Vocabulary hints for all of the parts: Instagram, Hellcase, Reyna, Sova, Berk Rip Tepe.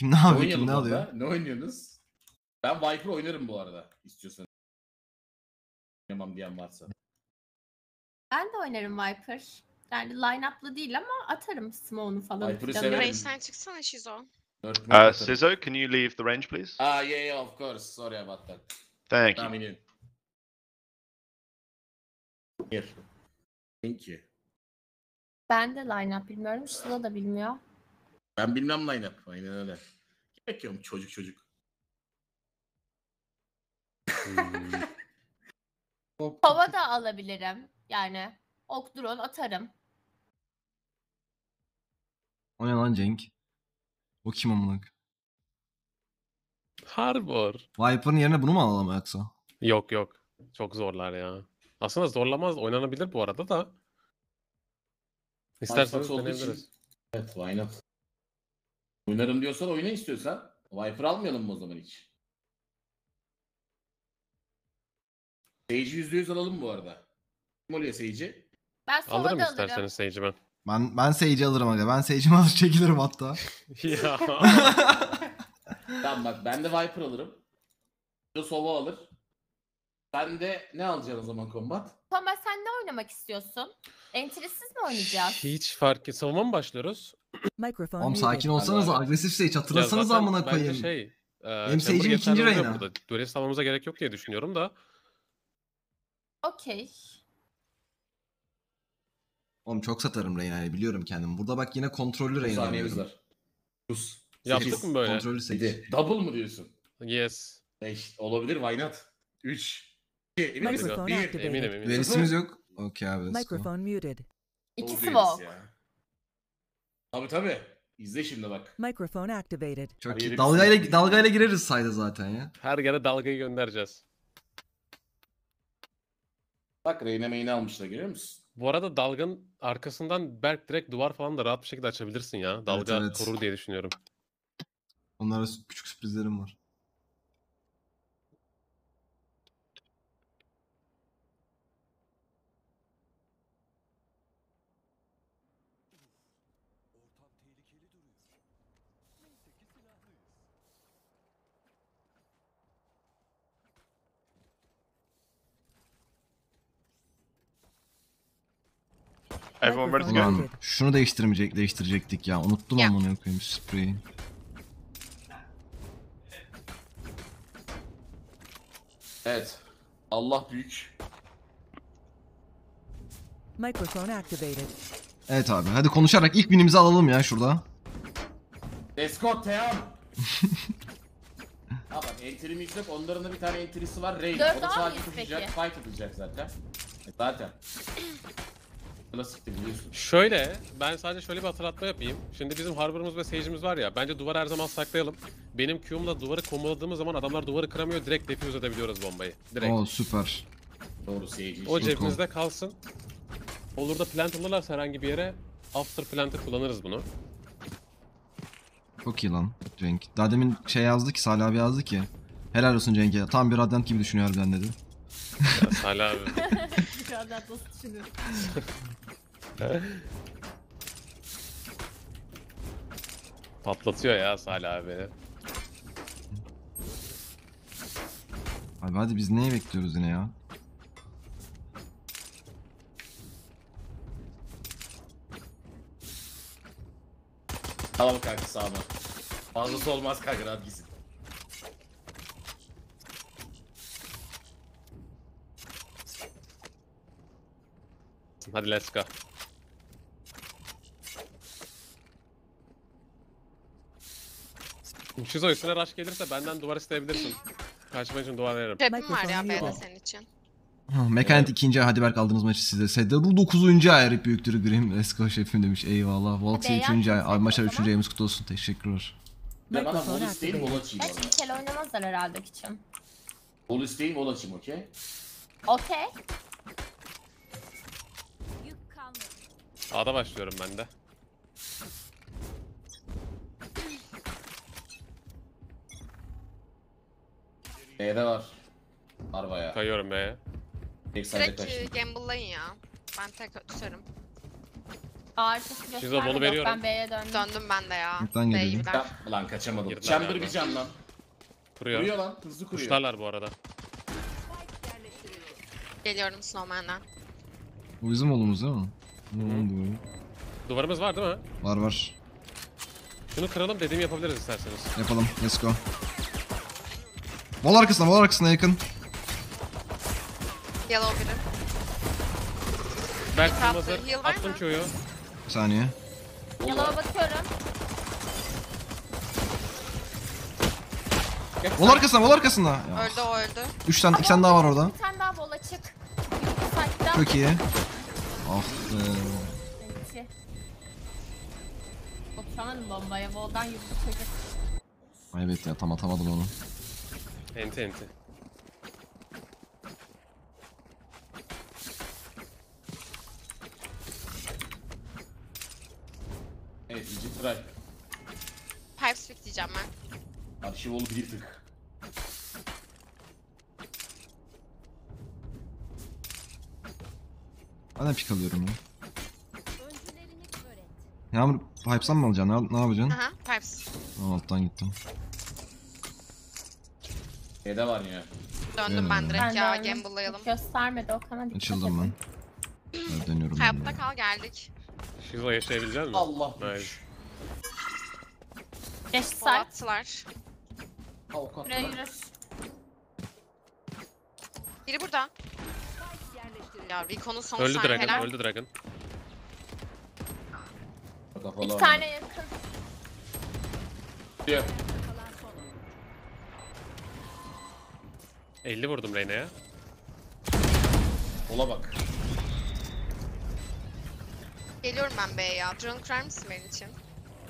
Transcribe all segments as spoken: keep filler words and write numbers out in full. Kim ne yapıyor? Kim ne alıyor? Ne oynuyorsunuz? Ben Viper oynarım bu arada. İstiyorsan. Oynamam diyen varsa. Ben de oynarım Viper. Yani line-up'lı değil ama atarım smoke'unu falan. Viper'ı severim. Range'den çıksana Shizo. Uh, Sizzo, can you leave the range, please? Ah, yeah, yeah, of course. Sorry about that. Thank you. Tahmin edin. Here. Thank you. Ben de line-up bilmiyorum. Sıla da bilmiyor. Ben bilmem line-up. Aynen öyle. Bakıyorum çocuk çocuk. Hava da alabilirim. Yani ok drone atarım. O ne lan Cenk? O kim amınak? Harbor. Viper'ın yerine bunu mu alalım yoksa? Yok yok. Çok zorlar ya. Aslında zorlamaz. Oynanabilir bu arada da. İsterseniz deneyebiliriz. Evet, why not? Oynarım diyorsan oyna istiyorsan. Viper almayalım mı o zaman hiç? Sage'i yüzde yüz alalım bu arada. Kim oluyor Sage'i? Ben Sova alırım isterseniz Sage'i ben. Ben, ben Sage'i alırım aga. Ben Sage'imi alır çekilirim hatta. Ya. Tamam bak ben de Viper alırım. Sova alır. Ben de ne alacaksın o zaman Combat? Combat sen ne oynamak istiyorsun? Enteresiz mi oynayacağız? Hiç fark et. Savunma mı başlıyoruz? Oğlum sakin olsanız agresif Sage hatırlasanız amına koyayım. Şey, e, hem Sage'in ikinci reyna. Böyle savunmamıza gerek yok diye düşünüyorum da. Okey. Oğlum çok satarım Reyna'yı biliyorum kendim. Burada bak yine kontrollü Reyna oynuyorum. Rus. Yaptık mı böyle? Kontrollü sekiz. Double mı diyorsun? Yes. beş. Olabilir why not? üç. iki. Emin misin? bir. Eminim eminim. Verisimiz yok. Okey abi. Mikrofon muted. İkisi var. Tabii tabii. İzle şimdi bak. Mikrofon activated. Çok iyi. Dalgayla, dalgayla gireriz sayda zaten ya. Her yere dalgayı göndereceğiz. Bak Reyna main'i almışlar görüyor musun? Bu arada dalganın arkasından Berk direkt duvar falan da rahat bir şekilde açabilirsin ya. Dalga evet, evet. korur diye düşünüyorum. Onlara küçük sürprizlerim var. Ulan, şunu değiştirmeyecek, değiştirecektik ya. Unuttum yeah. onu koyayım spreyi. Evet. Allah büyük. Mikrofon activated. Evet abi, hadi konuşarak ilk binimizi alalım ya şurada. Escort Team. Ama enterimi yüksek, onların da bir tane enterisi var. Raid. Onu sadece tutacak, fight atacak zaten. E, zaten. Şöyle, ben sadece şöyle bir hatırlatma yapayım. Şimdi bizim Harbor'umuz ve Sage'imiz var ya, bence duvarı her zaman saklayalım. Benim Q'umla duvarı komboladığımız zaman adamlar duvarı kıramıyor, direkt defuse edebiliyoruz bombayı. Direkt. Oo süper. Doğru Sage'imiz. O cebimizde kalsın. Olur da plant alırlarsa herhangi bir yere, after plant'ı kullanırız bunu. Çok iyi lan Cenk. Daha demin şey yazdı ki, Salih abi yazdı ki. Helal olsun Cenk'e, tam bir Radiant gibi düşünüyor harbiden dedi. Ya Salih abi. Radiant nasıl düşünüyor? Patlatıyor ya Salih abi. Abi hadi biz neyi bekliyoruz yine ya? Tamam kanka sağ olun. Fazlası olmaz kanka rahat gitsin. Hadi let's go. Shizo üstüne rush gelirse benden duvar isteyebilirsin. Kaçmak için duvar veririm. Tepim var ya ben de senin için. Mekanet evet. ikinci ay hadi Berk aldığınız maçı sizde. Sederu dokuzuncu ay rip büyüktürü gireyim. Esko şefim demiş eyvallah. Volks'e üçüncü ay. Abi maçlar üçüncü ayımız kutlu olsun. Teşekkürler. Ben bana bol isteyim bol açayım. Ben bir kere oynamazlar herhalde kiçim. Bol isteyim bol açayım okey? Okey. A'da başlıyorum ben de. B'de var. Var bayağı. Kayıyorum B'ye. Direkt gamble'layın ya. Ben tek ötüserim. Ağaçta şizo bolu veriyorum. Ben B'ye döndüm. Döndüm ben de ya. Buradan geliyorum. Lan kaçamadım. Chamber bir can lan. Kuruyor. Kuruyor lan. Hızlı kuruyor. Kuşlarlar bu arada. Geliyorum Snowman'dan. Bu bizim oğlumuz değil mi? Hmm. Duvarımız var değil mi? Var var. Şunu kıralım, dediğimi yapabiliriz isterseniz. Yapalım. Let's go. Vol arkasına, vol arkasına yakın. Yellow biri. Ben kırmızı attım Q'yu. Bir saniye. Yellow'a bakıyorum. Vol arkasına, vol arkasına. Öldü o, öldü. Üç tane, iki tane daha var orada. Bir tane daha vol açık. Çok iyi. Ah be. Otanın bombaya voldan yüzü çocuk. Evet ya, tam atamadım onu. Enti enti. Evet, iyice try. Pipes bekleyeceğim ben. Arşiv olu bir tık. Ben pik alıyorum ya. Yağmur, Pipes'tan mı alacaksın? Ne, ne yapacaksın? Aha, Pipes. Tamam, alttan gittim. Ede var ya. Döndüm ben direkt ya, gamble'layalım. Göstermedi Okan'a dikkat. Açıldım ben. Evet, dönüyorum. Hayatta kal, geldik. Şizo yaşayabilecek misin? Allah. Geç say. Buraya yürür. Biri burada. Ya Rico'nun son öldü sahneler. Dragon, öldü Dragon. İki tane yakın. Diyor. elli vurdum Reyna'ya. Ola bak. Geliyorum ben B'ye ya. Drone kırar mısın benim için?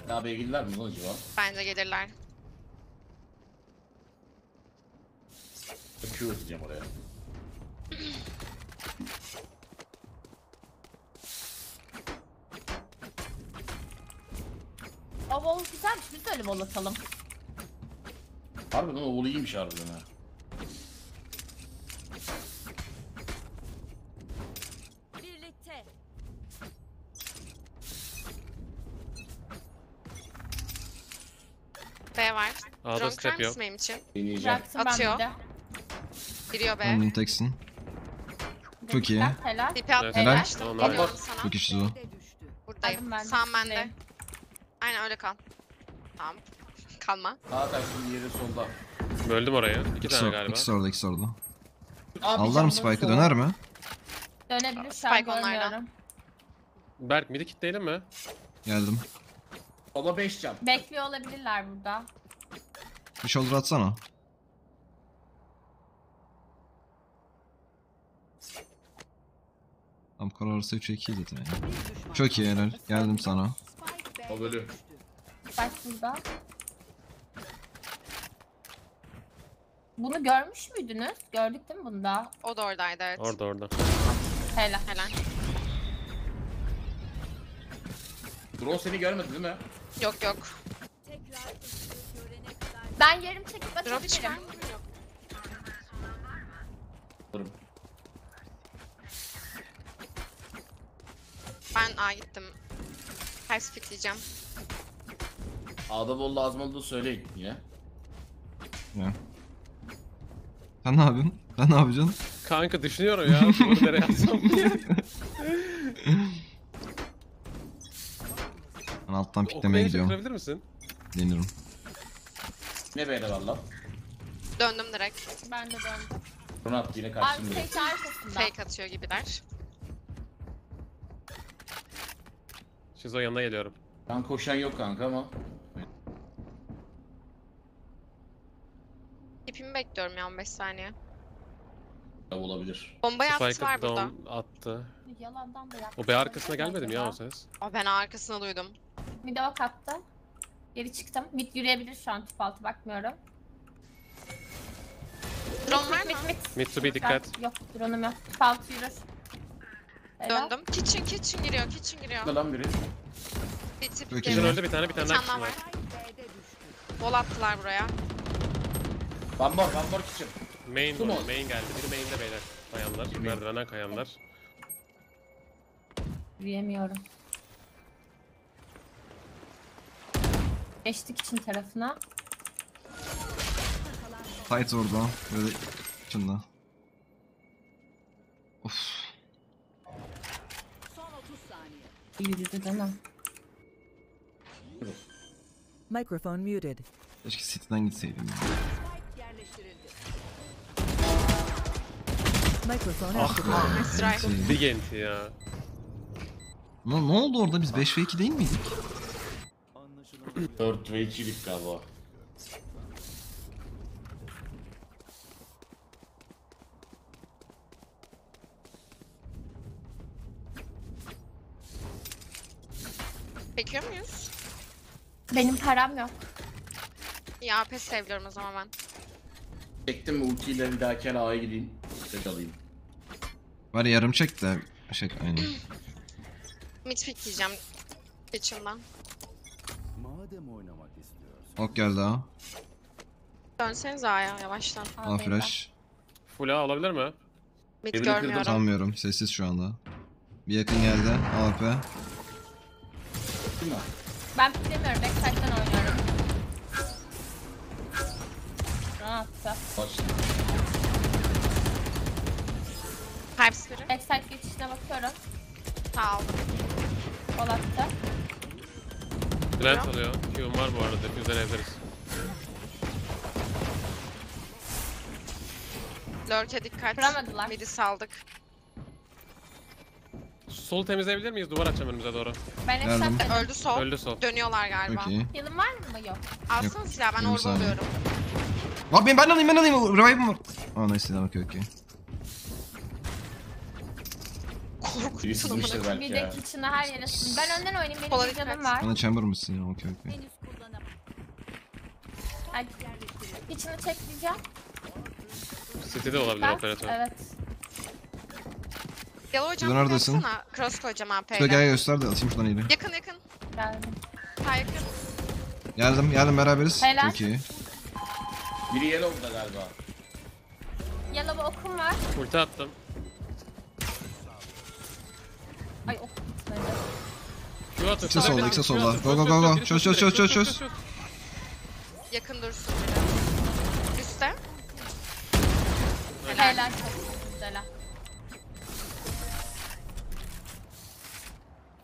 Ya B'ye gelirler mi lan acaba? Bence gelirler. Q atacağım oraya. O bol güzelmiş, biz de öyle bol atalım. Harbiden o bol iyiymiş harbiden ha. B var. Drone kırar mısın benim için? Atıyor. Giriyor B. Onun teksin. Çok iyi. Tipi at, helal. Çok işsiz o. Buradayım. Sağım bende. Aynen öyle kal. Tamam. Kalma. Zaten şimdi yeri solda. Böldüm orayı. İki tane galiba. İkisi orada, ikisi orada. Aldılar mı Spike'ı, döner mi? Dönebilir, şu an görmüyorum. Berk, midi kitleyelim mi? Geldim. Sola beş can. Bekliyor olabilirler burada. Bir shoulder atsana. Tam kararsa üç iki zaten yani. Çok iyi helal. Geldim sana. O bölü. Bak burada. Bunu görmüş müydünüz? Gördük değil mi bunda? O da oradaydı, evet. Orada orada. Helal helal. Drone seni görmedi değil mi? Yok yok. Ben yarım çekip atabilirim. Ben A gittim. Ters pikleyeceğim. A'da bol lazım olduğunu söyleyin yine. Ya. Sen ne yapıyorsun? Sen ne yapacaksın? Kanka düşünüyorum ya. Bunu nereye atsam diye. Ben alttan piklemeye gidiyorum. Oklayı misin? Denirim. Ne böyle valla? Döndüm direkt. Ben de döndüm. Bunu attı yine karşımda. Fake atıyor gibiler. Şizo yanına geliyorum. Ben koşan yok kanka ama. İpimi bekliyorum ya, on beş saniye. Olabilir. Bomba attılar burada. Attı. Yalandan da yaptı. O B arkasına gelmedim ya o ses. Aa, ben arkasına duydum. Mid'e bak attı. Geri çıktım. Mid yürüyebilir şu an, tüp altı bakmıyorum. Drone var mı? Mid to B dikkat. Yok drone'um yok. Tüp altı yürür. Döndüm. Kitchen kitchen giriyor, kitchen giriyor. Lan biri. Kitchen öldü, bir tane bir tane daha kitchen var. Bol attılar buraya. One more, one more kitchen. Main var, main geldi. Biri main'de beyler. Kayanlar, merdivenden kayanlar. Yürüyemiyorum. Geçtik için tarafına. Fight orada. Böyle içinde. Of. Yürüdü değil mi? Mikrofon muted. Keşke City'den gitseydim. Mikrofon ah be. Bir genti ya. Ne, ne oldu orada? Biz beş ve iki değil miydik? dört ve iki'lik galiba. Bekliyor muyuz? Benim param yok. Ya pes seviyorum o zaman ben. Çektim mi ultiyle bir dahaki A'ya gideyim. Tek alayım. Var yarım çek de şey aynı. Midpick yiyeceğim içimden. Madem oynamak istiyorsun. Ok geldi ha. Dönseniz A'ya yavaştan. A flash. Full A olabilir mi? Mid görmüyorum. Sanmıyorum. Sessiz şu anda. Bir yakın geldi. A W P. Ben bilmiyorum, backside'den oynuyorum. Ne yaptı? Hypespear'ı. Backside geçişine bakıyorum. Sağ ol. Kol attı. Grant alıyor. Q'un var bu arada, hepimiz deneyebiliriz. Lurk'e dikkat. Kıramadılar. Midi saldık. Sol temizleyebilir miyiz? Duvar açacağım önümüze doğru. Ben hep öldü sol. Öldü sol. Dönüyorlar galiba. Okay. Yılın var mı? Yok. Alsana silah, ben orada oluyorum. Lan ben alayım ben alayım. Revive'ım var. Aa nice silah bakıyor okey. Korkuttum onu. Bir de kitchen'e her yere. Ben önden oynayayım, benim bir canım var. Bana chamber mısın ya? Okey okey. Henüz kullanamam. Hadi. Kitchen'e çekleyeceğim. City'de olabilir operatör. Evet. Yellow hocam neredesin? Cross koyacağım A P'ye. Şöyle gel göster de atayım şuradan ileri. Yakın yakın. Geldim. Ha yakın. Geldim geldim beraberiz. Helal. Çok iyi. Biri Yellow'da galiba. Yellow'a okum var. Ulti attım. Ay ok bitmedi. İkisi solda ikisi solda. Go go go go. Çöz çöz çöz çöz çöz. Yakın dursun biraz. Üstte. Helal. Helal. Helal.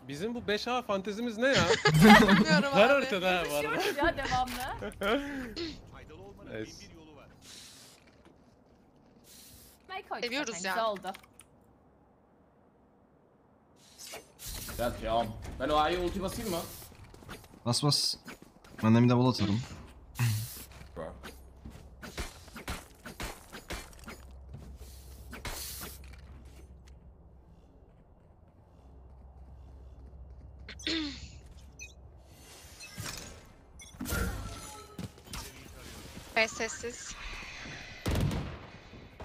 Bizim bu beş A fantezimiz ne ya? Bilmiyorum abi. Var ortada ha bu arada. Ya devamlı. Faydalı olmanın evet. Bir yolu var. Seviyoruz ya. Güzel oldu. Gel ya. Ben o A'ya ulti basayım mı? Bas bas. Ben de bir double atarım. Be sessiz.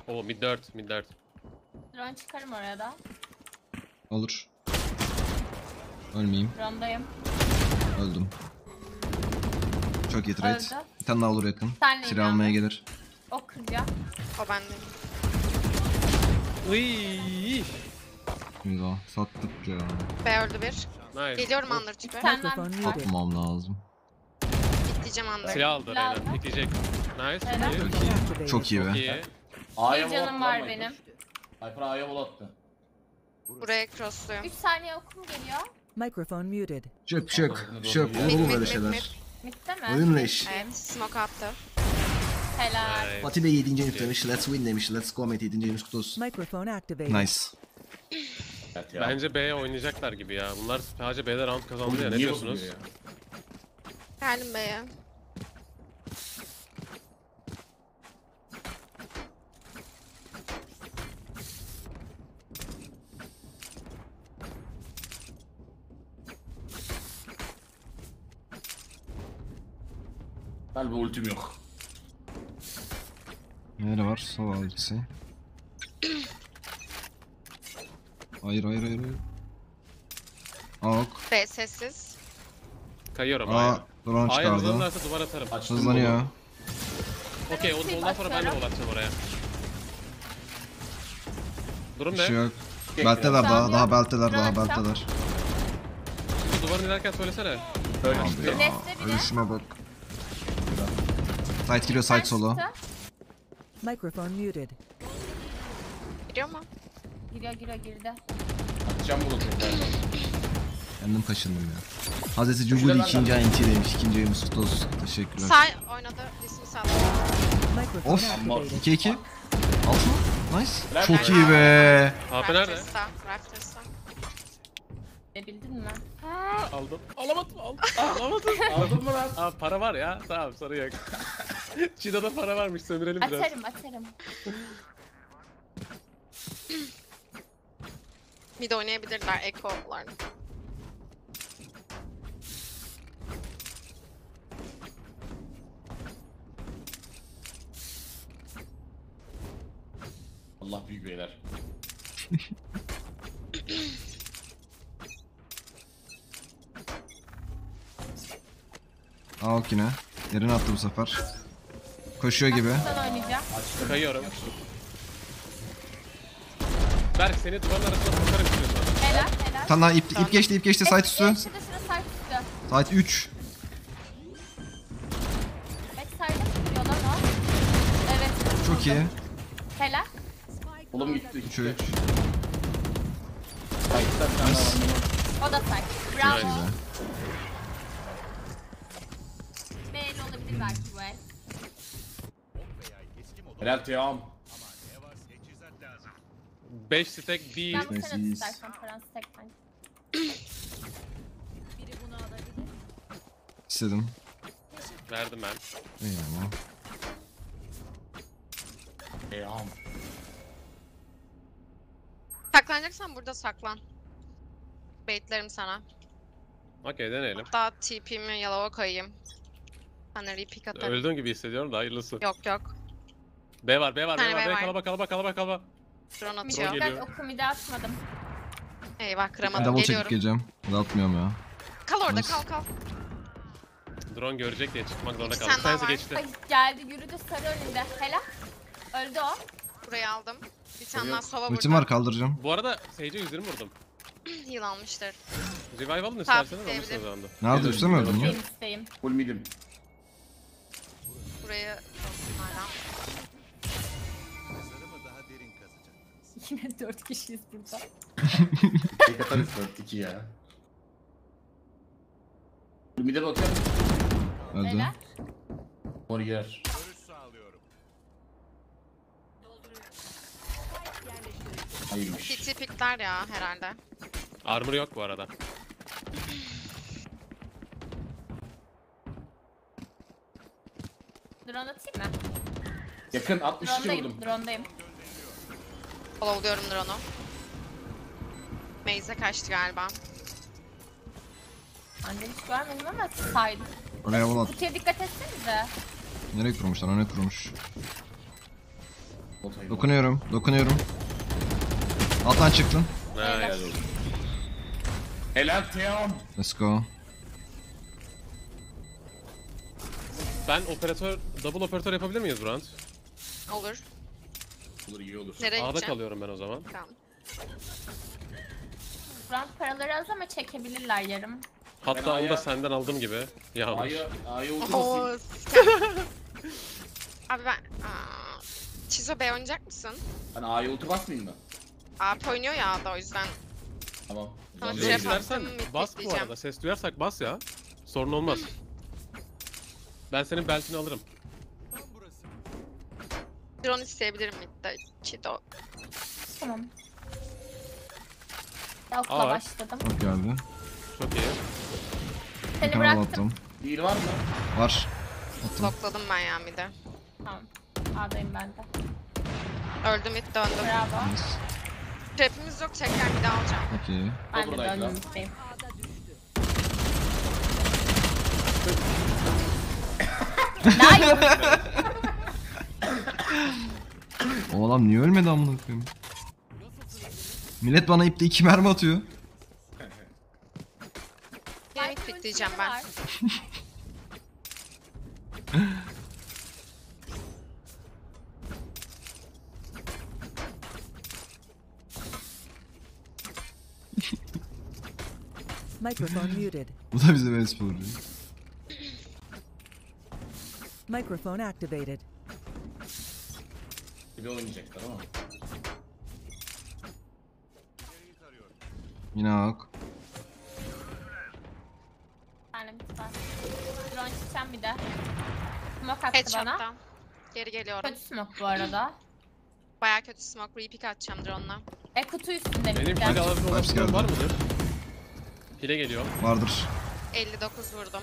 Oo mid dört, mid dört. Drone çıkarım oraya da. Olur. Ölmeyeyim. Drone'dayım. Öldüm. Çok iyi trade. Bir tane daha olur yakın. Silah almaya gelir. O kıracağım. O bendeyim. Uyyyyyy. Güzel, sattık ya. B öldü bir. Nice. Geliyorum under çıkar. Atmam lazım. Silah aldı Reyna, bitecek. Nice. Çok iyi. Çok iyi be. A'ya bol attı. Bir canım var benim. Hyper A'ya bol attı. Buraya crossluyum. üç saniye okum geliyor. Mikrofon muted. Çök çök. Çök. Olur böyle şeyler. Mitte mi? Oyun leş. Evet, smoke attı. Helal. Fatih Bey yedinci yıllık demiş. Let's win demiş. Let's go mate yedinci yıllık kutusu. Mikrofon activated. Nice. Bence B'ye oynayacaklar gibi ya. Bunlar sadece B'de round kazandı ya. Ne diyorsunuz? Geldim B'ye. Galiba ultim yok. Nere var? Sol algısı. Hayır hayır hayır. Aok. B sessiz. Kayıyorum hayır. Duran çıkardı. Hayır hızlanırsa duvar atarım. Hızlanıyor. Okey ondan sonra ben de dolaşacağım oraya. Durum ne? Şey belteler daha, daha belteler, daha belteler. Duvarın ilerken söylesene. Öyle işte. Ay şuna bak. Side giriyor, side solo. Mikrofon muted. Giriyor mu? Giriyor giriyor girdi. Atacağım bunu tekrar. Kendim kaşındım ya. Hazreti Cuguli ikinci ay enti demiş. İkinci ayımız kutlu olsun. Teşekkürler. Say oynadı. Resmi sağladı. Of. iki iki. Alt mı? Nice. Çok iyi be. H P nerede? Ne bildin mi? Haa aldım. Alamadım aldım. Alamadım. Aldım mı lan? Aa para var ya. Tamam sarı yak. Çin'de para varmış, sömürelim biraz. Atarım atarım. Bir de oynayabilirler ekolarını. Allah büyük beyler. Al yine. Yerine attı bu sefer. Koşuyor gibi. Açtı, kayıyorum. Berk seni duvarın arasına sokarım istiyorsan. Helal helal. Tana ip, ip geçti ip geçti. Site üstü. Site üç. Evet. Çok iyi. Helal. Oğlum gitti. üç üç. O da site. Bravo. Helal Tiyam. beş stack değil. Ben bu sene tutarsan paran stack'tan. Biri bunu alabilir. İstedim. Verdim ben. İyi ama. Tiyam. Saklanacaksan burada saklan. Baitlerim sana. Okey, deneyelim. Hatta T P'mi yalava koyayım. Öldüğün gibi hissediyorum da hayırlısı. Yok yok. B var, B var, B var, B kalaba kalaba kalaba kalaba. Drone atıyor. Ben oku mide atmadım. Eyvah, kıramadım. Double çekip geleceğim. Ne atmıyorum ya. Kal orada, kal kal. Drone görecek diye çıkmak zorunda kaldım. Sen de geçti. Geldi, yürüdü sarı önünde. Helal. Öldü o. Burayı aldım. Bir tane daha sova vurdum. Ultim var, kaldıracağım. Bu arada Sage'e yüz yirmi vurdum. Heal almıştır. Revive alın isterseniz almışsın o zaman da. Nerede üstte mi öldün lan? Full midim. Buraya hala. Yine dört kişiyiz burada. Ne kadar dört iki ya. Bir de bakın. Öldü. Warrior. Hayırmış. Piti pikler ya herhalde. Armor yok bu arada. Drone atayım mı? Yakın altmış iki vurdum. Drone'dayım. Follow'luyorum drone'u. Maze'e kaçtı galiba. Annem hiç görmedim ama saydım. Oraya valla. Kutuya dikkat etsenize. Nereye kurmuşlar? Öne kurmuş. Dokunuyorum. Dokunuyorum. Alttan çıktın. Helal. Helal Tiyam. Let's go. Ben operatör, double operatör yapabilir miyiz Brand? Olur. Olur, iyi olur. Nereye A'da kalıyorum ben o zaman. Tamam. Brand paraları az ama çekebilirler yarım. Hatta onu da senden aldığım gibi. Ya. A'ya, A'ya uçursun. Abi ben... Çizo B oynayacak mısın? Ben A'ya ulti basmayayım mı? A P oynuyor ya A'da o yüzden. Tamam. Sana tref attım, bas bu arada. Ses duyarsak bas ya. Sorun olmaz. Ben senin beltini alırım. Drone isteyebilirim midde. Çido. Tamam. Dalkla başladım. Çok geldi. Çok iyi. Seni bıraktım. Bir var mı? Var. Blokladım ben ya midde. Tamam. A'dayım ben de. Öldüm mid, döndüm. Bravo. Trap'imiz yok, çeker midde alacağım. Okey. Ben de döndüm middeyim. Nice. Oğlum niye ölmedi amına koyayım? Millet bana ipte iki mermi atıyor. Yemek bekleyeceğim ben. Bu da bizim espor. Microphone activated. Bir de oynayacaklar ama. Yine ak. Yani bir tane. Drone sen bir de. Smoke attı Head bana. Shot'tan. Geri geliyorum. Kötü smoke bu arada. Baya kötü smoke. Repeat atacağım drone'la. E kutu üstünde. Benim hile alabildiğim var mıdır? Hile geliyor. Vardır. elli dokuz vurdum.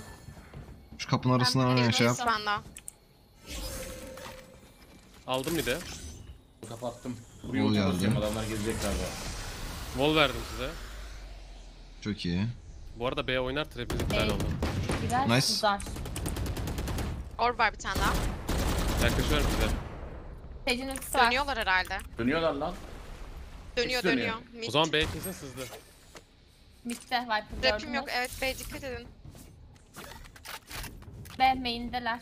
Şu kapının arasından oynayın şey yap. Aldım bir de. Kapattım. Buraya oturacağım, adamlar gelecekler galiba. Vol verdim size. Çok iyi. Bu arada B oynar trap'iniz güzel oldu. Nice. Uzar. Orb var bir tane daha. Yaklaşıyorum size. Dönüyorlar herhalde. Dönüyorlar lan. Dönüyor dönüyor. dönüyor. dönüyor. O zaman B kesin sızdı. Mid'de Viper gördünüz. Yok evet, B dikkat edin. B main'deler.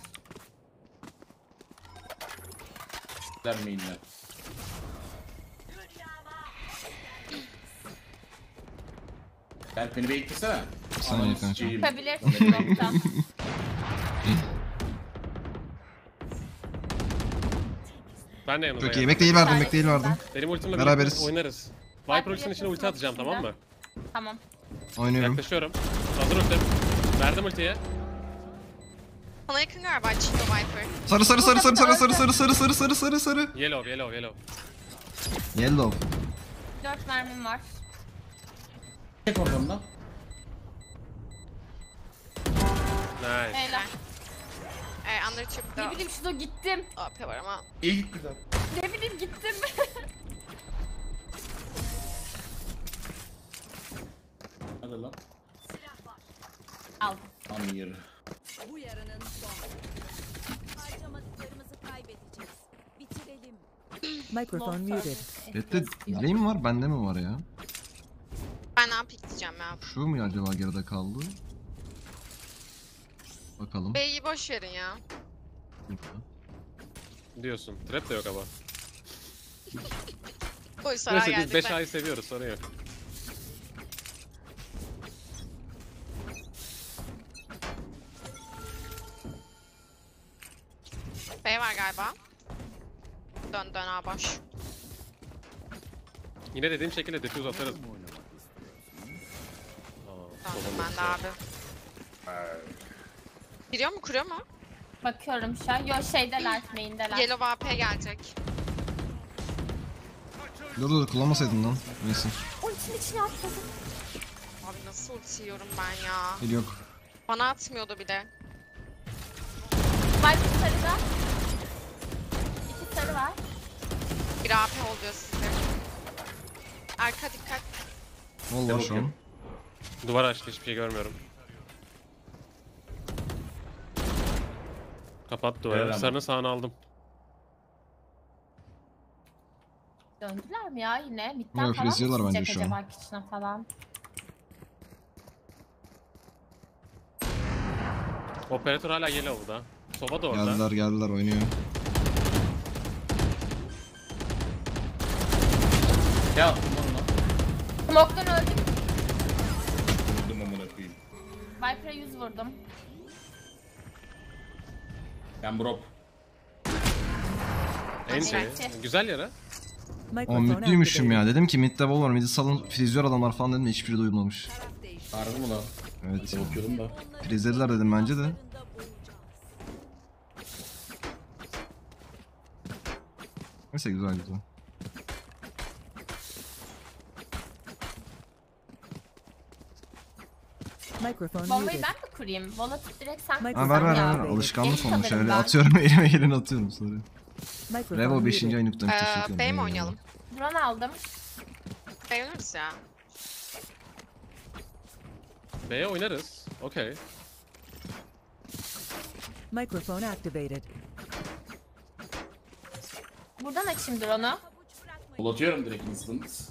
Main'ler. Berk beni beklesene. Sana yeteneğim. Yapabilirsin nokta. Ben de yanımda. Çok iyi. Mekteğil verdim, mekteğil verdim. Benim ultimle beraberiz. Oynarız. Viper ultisinin içine ulti atacağım, tamam mı? Tamam. Oynuyorum. Yaklaşıyorum. Hazır ultim. Verdim ultiye. Bana yakın galiba Chino Viper. Sarı sarı sarı sarı sarı sarı sarı sarı sarı sarı sarı sarı. Yellow yellow yellow. Yellow. dört mermim var. Tek oradan da. Nice. Helal. Eee under çıktı. Ne bileyim şurada gittim. A P var ama. İyi git buradan. Ne bileyim gittim. Hadi lan. Silah var. Al. Tam yeri. Bu yarının sonu. Harcamadıklarımızı kaybedeceğiz. Bitirelim. Mikrofon muted. Bette ne mi var, bende mi var ya? Ben ne pikleyeceğim ya? Şu mu acaba geride kaldı? Bakalım. B'yi boş verin ya. Diyorsun. Trap de yok ama. Boy sonra geldik. Neyse biz beş A'yı seviyoruz, sorun yok. B var galiba. Dön dön A boş. Yine dediğim şekilde defuse atarız. Döndüm ben de abi. Giriyor mu, kuruyor mu? Bakıyorum şu an. Yo şeydeler, main'deler. Yellow A P gelecek. Dur dur, kullanmasaydın lan. Neyse. Ultinin içine atladım. Abi nasıl ulti yiyorum ben ya. Hil yok. Bana atmıyordu bile. Viper sarıda. İki sarı var. Bir A P oluyor sizde. Arka dikkat. Valla şu an. Duvar açtı, hiçbir şey görmüyorum. Kapat duvarı. Evet, sarının sağını aldım. Döndüler mi ya yine? Mid'den falan mı çıkacak acaba kitchen'a falan? Operatör hala yellow da. Soba da orada. Geldiler geldiler, oynuyor. Ya smoke'dan öldüm. Vurdum amına koyayım. Viper'a yüz vurdum. Ben brop. Ense. Güzel yara. O midliymişim ya. Dedim ki midde bol var. Midi salın, friziyor adamlar falan dedim de hiçbiri duyulmamış. Harbi mi lan? Evet. Bakıyordum da. Frizlediler dedim bence de. Neyse güzel güzel. Bombayı ben mi kurayım? Vola direkt sen kursan ver, ver, ya. Ver ver ver, alışkanlık olmuş öyle ben. Atıyorum elime, elini atıyorum sonra. Revo beşinci ayın uptan teşekkür ederim. Bey mi oynayalım? Buran aldım. Bey oynarız ya. Bey oynarız, okey. Mikrofon activated. Buradan açayım drone'u. Vol atıyorum direkt instant.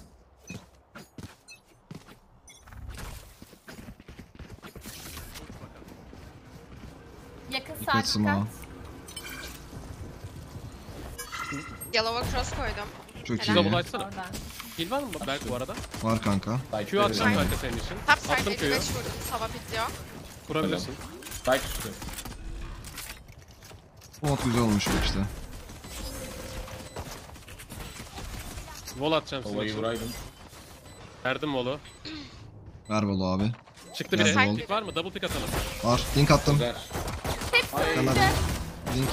Dikkat smoke. Yellow'a cross koydum. Çok helal. İyi. Kill var mı Berk bu arada? Var kanka. Q atacağım kanka senin için. Attım Q'yu. Kurabilirsin. Dike üstü. Spot güzel olmuş bu işte. Vol atacağım size. Olayı vuraydım. Verdim volu. Ver volu abi. Çıktı bile. Pick var mı? Double pick atalım. Var. Link attım. Tamam. Link.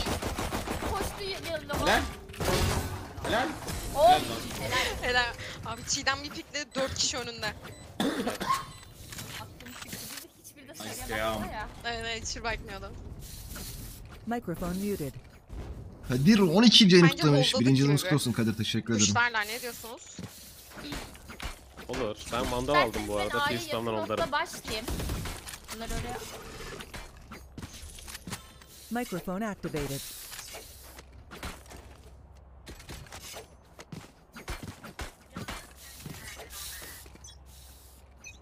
Helal. Helal. Oh. Helal. Helal. Abi Çiğdem bir pickle dört kişi önünde. Evet evet, hiç bakmıyordum. Mikrofon muted. Kadir on ikinci tutmuş. Birinciliğini kutluyorsun Kadir, teşekkür ederim. Kuşlarlar ne diyorsunuz? Olur. Ben mandal aldım bu arada. Fistan'dan onları. Başlayayım. Bunlar öyle. Mikrofon activated.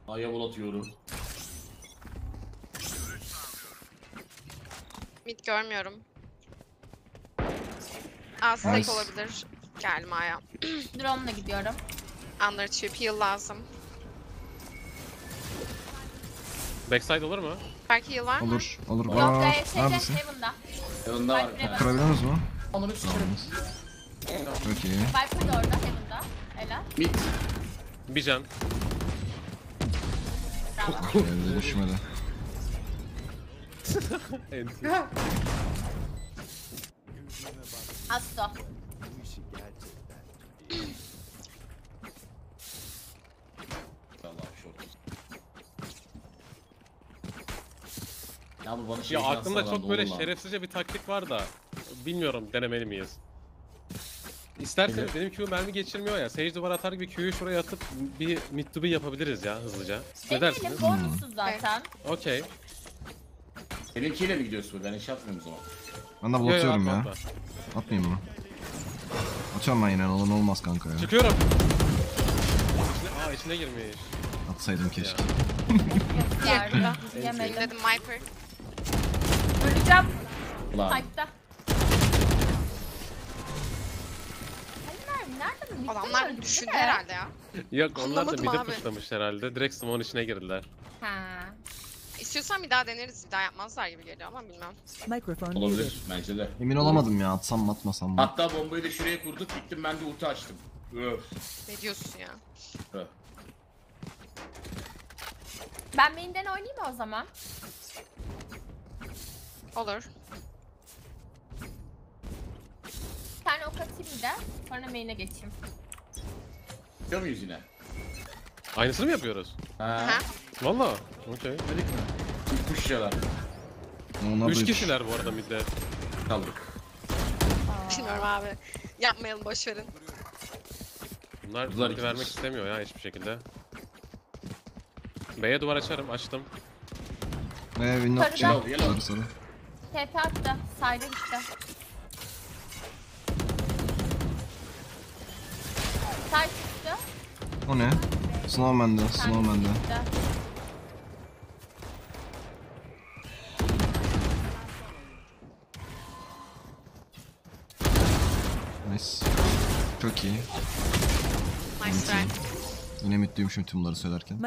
Aya bol atıyorum. Mid görmüyorum. Az nice. Tek olabilir. Gelme aya. Drone'la gidiyorum. Undertube heal lazım. Backside olur mu? Belki heal var mı? Olur, olur. Yok, gayet neredesin? Heaven'da. Heaven'da var. Kırabiliyoruz mu? Onu bir sıçırım. Okey. Viper de orada, Heaven'da. Helal. Mid. Bir can. Bravo. Elde düşmedi. Asto. Ya, bu şey ya aklımda çok böyle şerefsizce bir taktik var da bilmiyorum denemeli miyiz? İsterseniz evet. Benim Q mermi geçirmiyor ya. Sage duvar atar gibi Q'yu şuraya atıp bir mid to be yapabiliriz ya hızlıca. Ne dersiniz? Bonusuz zaten. Okey. Seninkiyle mi gidiyorsun buradan? Hiç atmıyoruz o. Ben de blokuyorum ya. Atla. Atmayayım mı? Açamam yine, olan olmaz kanka ya. Çıkıyorum. İçine, aa içine girmiş. Atsaydım keşke. Yardım. Yemedim Viper. Öleceğim. Pipe'da. Adamlar düşündü herhalde ya. Yok, onlar da mid'e pushlamış herhalde. Direkt smoke'un içine girdiler. Ha. İstiyorsan bir daha deneriz, bir daha yapmazlar gibi geliyor ama bilmem. Mikrofon olabilir bence de. Emin olamadım ya, atsam mı atmasam mı? Hatta bombayı da şuraya kurduk, gittim ben de ulti açtım. Öf. Ne diyorsun ya? Öf. Ben main'den oynayayım o zaman. Olur. Bir tane ok atayım bir de, sonra main'e geçeyim. Yapıyor muyuz yine? Aynısını mı yapıyoruz? Ha. Valla, okey. Dedik mi? üç kişiler. üç kişiler bu arada midde. Kaldık. Bilmiyorum abi. Yapmayalım, boşverin. Bunlar duvarı vermek istemiyor ya hiçbir şekilde. B'ye duvar açarım, açtım. B'ye window açacağım. T P attı, sayda gitti. Say çıktı. O ne? Snowman'da, Snowman'da. Nice. Çok iyi. Nice. Yine mutluyum şimdi tümları söylerken.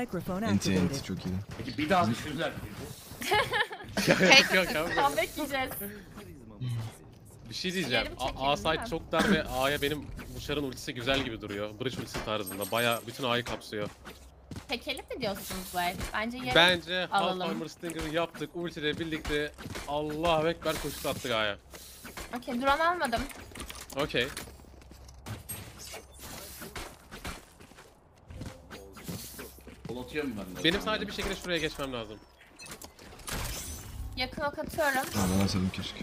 Enti enti çok iyi. Peki bir daha düşünürler mi? Tam bekleyeceğiz. Bir şey diyeceğim. A, A side çok dar ve A'ya benim Buşar'ın ultisi güzel gibi duruyor. Bridge ultisi tarzında. Bayağı bütün A'yı kapsıyor. Tekelim mi diyorsunuz bu el? Bence yarın bence alalım. Bence Half-Armor Stinger'ı yaptık. Ultiyle birlikte Allah ekber koştu attık A'ya. Okey, drone almadım. Okey. Benim sadece bir şekilde şuraya geçmem lazım. Yakın ok atıyorum. Tamam, ben atalım keşke.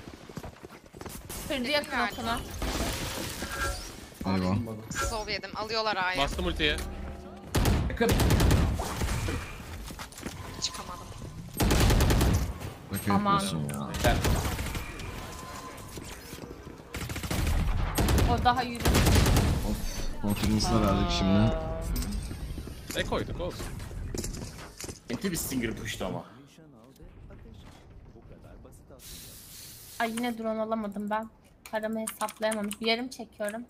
Kırdı yakın okuna. Eyvah. Sol yedim, alıyorlar A'yı. Bastım ultiye. Yakın. Çıkamadım. Bakın yapıyorsun ya. Yeter. O daha yürüdü. Of, kontrinsine verdik şimdi. Ne koyduk olsun. Enti bir stinger puştu ama. Ay yine drone alamadım ben. Paramı hesaplayamamış. Bir yerim çekiyorum.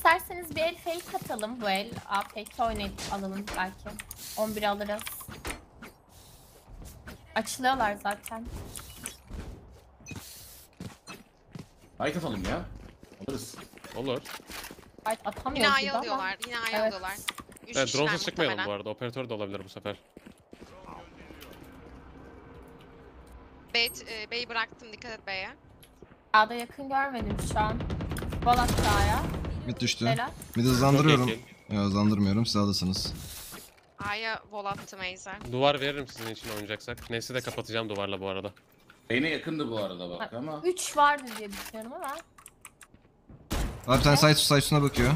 İsterseniz bir el fake atalım, bu el A P K oynayıp alalım belki. on bir alırız. Açılıyorlar zaten. Fight atalım ya. Alırız. Olur. Fight atamıyoruz. Yine A'yı alıyorlar. Yine A'yı evet. alıyorlar. Üç evet, drone'u sıkmayalım muhtemelen. Bu arada. Operatör de olabilir bu sefer. B'yi bıraktım. Dikkat et B'ye. A'da yakın görmedim şu an. Balak A'ya. Mid düştü. Mid'i hızlandırıyorum. Ya hızlandırmıyorum. Siz adasınız. A'ya vol attım Eyzer. Duvar veririm sizin için oynayacaksak. Neyse de kapatacağım duvarla bu arada. Beyne yakındı bu arada bak ama. üç vardı diye düşünüyorum ama. Abi bir tane site üstüne bakıyor.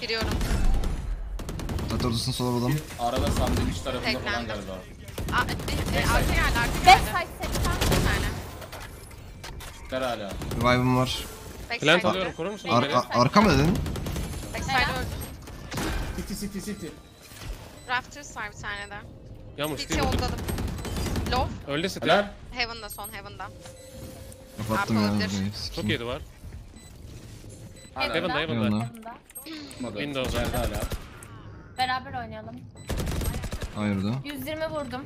Giriyorum. Zaten odasını sola bulalım. Arada sandviç tarafında falan galiba. Arka geldi arka geldi. beş site seksen hala. Revive'ım var. Plant alıyorum, korur musun? Arka mı dedin? City city city. Rafters var bir tane de. Yağmur city oldalım. Low. Öldü city. Heaven'da son heaven'da. Kapattım ya. Çok yedi var. Heaven'da heaven'da. Windows nerede hala? Beraber oynayalım. Hayırda. yüz yirmi vurdum.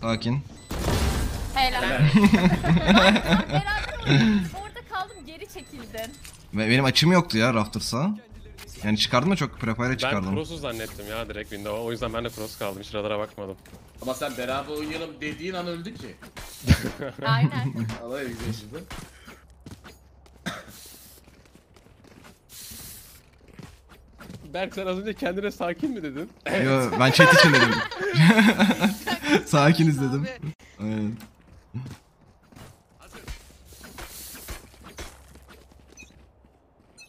Sakin. Helal. Helal. Orada kaldım, geri çekildin. Benim açım yoktu ya Rafters'a. Yani çıkardım da çok prepare çıkardım. Ben cross'u zannettim ya direkt Windows'a. O yüzden ben de cross kaldım, şuralara bakmadım. Ama sen beraber oynayalım dediğin an öldü ki. Aynen. Alay güzel şimdi. Berk sen az önce kendine sakin mi dedin? Evet. Yo, ben chat için dedim. Sakiniz dedim. Evet.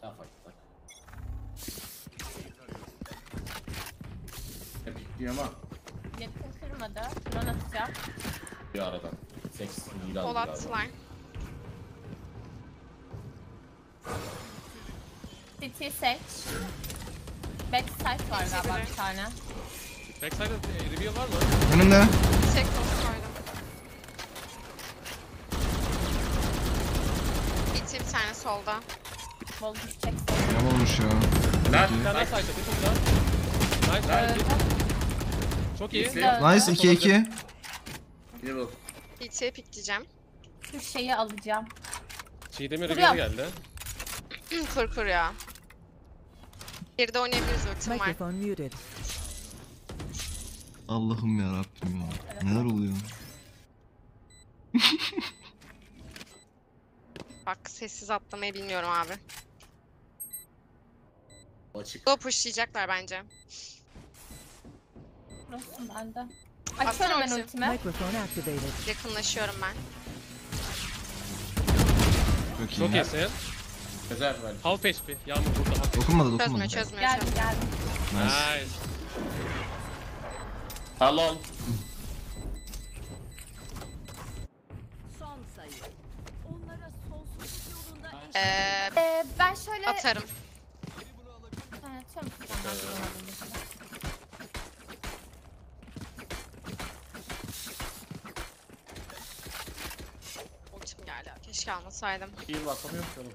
Ama. Yakın kırmadı. Şuran atacağım. Bir aradan. Kol attılar. City'yi seç. Backside var galiba bir tane. Backside'da reveal var mı? Önünde. Çek tostu koydum. Bitti bir tane solda. Bol düşecek. Ne olmuş ya? Ben bir tane side'da bir tane. Nice. Çok iyi. Nice iki iki. Yine bu. Hiçe pikleyeceğim. Şu şeyi alacağım. Çiğdemir reveal geldi. Kur kur ya. Geride oynayabiliriz, ultim var. Allah'ım yarabbim ya. Evet. Neler oluyor? Bak sessiz atlamayı bilmiyorum abi. Açık. Go pushlayacaklar bence. Burası bende. Açıyorum ben ultime. Yakınlaşıyorum ben. Çok iyi. Çok iyisin. Güzel böyle. Half H P. Yağmur burada half H P. Dokunmadı dokunmadı. Çözme çözme. Geldim geldim. Nice. Hello. Son sayı. Onlara sonsuz yolunda eşit. Ee, ben şöyle atarım. Evet, tamam. Oçum geldi. Keşke almasaydım. İyi bakamıyorum canım.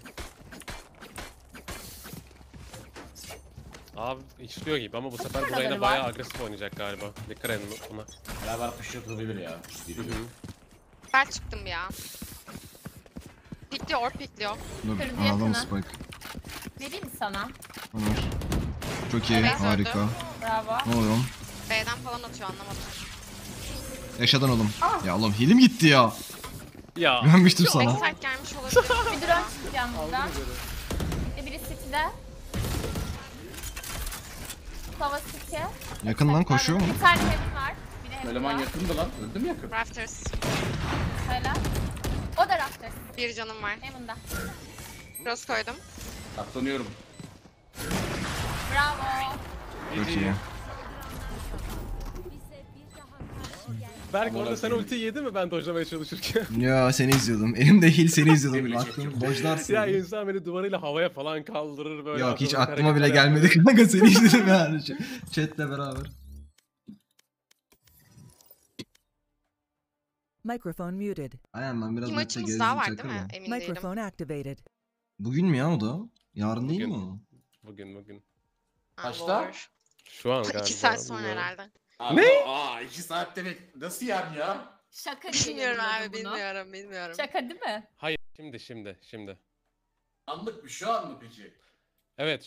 Abi işliyor gibi ama bu sefer burayı da bayağı agresif oynayacak galiba. Dikkat edin buna. Beraber pışırtı bilir ya. Ben çıktım ya. Pikliyor, pikliyor. Dur, ağlam spike. Vereyim mi sana? Olur. Çok iyi, evet, harika. Öldü. Bravo. Ne oluyor? B'den falan atıyor, anlamadım. Yaşadan oğlum. Ah. Ya oğlum hilim gitti ya. Ya. Güvenmiştim sana. Backside gelmiş olabilir. Bir drone çıkacağım buradan. E biri City'de. Yakın lan, koşuyor mu? Bir tane helim var. Eleman yakındı lan. Öldü mü yakın? Rafters. Hala. O da Rafters. Bir canım var. Heaven'da. Cross koydum. Saklanıyorum. Bravo. Çok iyi. Berk orada sen ultiyi yedi mi ben dojlamaya çalışırken? Ya seni izliyordum. Elimde heal seni izliyordum. Baktım dojlarsın. Ya insan beni duvarıyla havaya falan kaldırır böyle. Yok hiç aklıma bile gelmedi kanka seni izledim yani. Chat'le beraber. Microphone muted. Aynen ben biraz maçımız daha var değil mi? Emin Microphone değilim. Activated. Bugün mü ya o da? Yarın bugün, değil mi o? Bugün bugün. Kaçta? Şu an galiba. iki saat sonra herhalde. Abi, ne? Aa iki saat demek nasıl yarın ya? Şaka bilmiyorum abi bunu. bilmiyorum bilmiyorum. Şaka değil mi? Hayır şimdi şimdi şimdi. Anlık mı şu an mı peki? Evet.